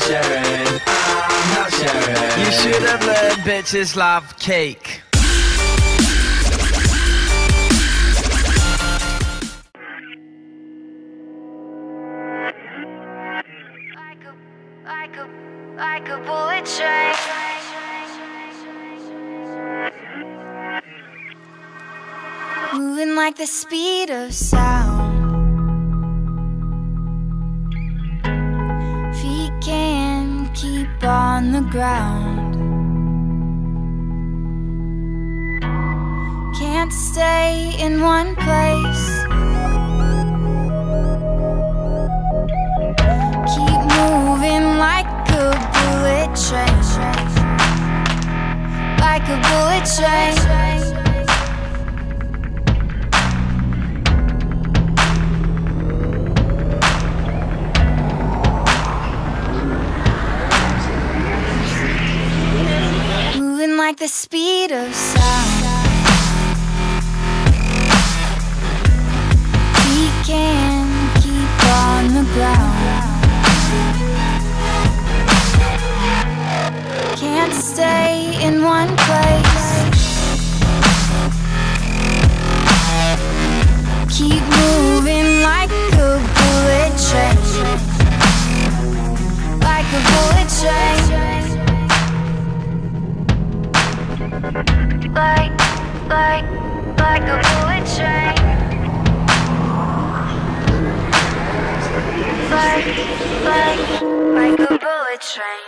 not sharing, I'm not sharing. You should have learned bitches love cake. Like a bullet train. Moving like the speed of sound. Feet can't keep on the ground. Can't stay in one place. Keep moving like a bullet train. Like a bullet train. Like the speed of sound. We can keep on the ground. Can't stay in one place. Keep moving like a bullet train. Like a bullet train. Like a bullet train. Like a bullet train.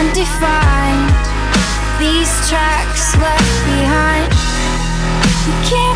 Undefined, these tracks left behind. You can't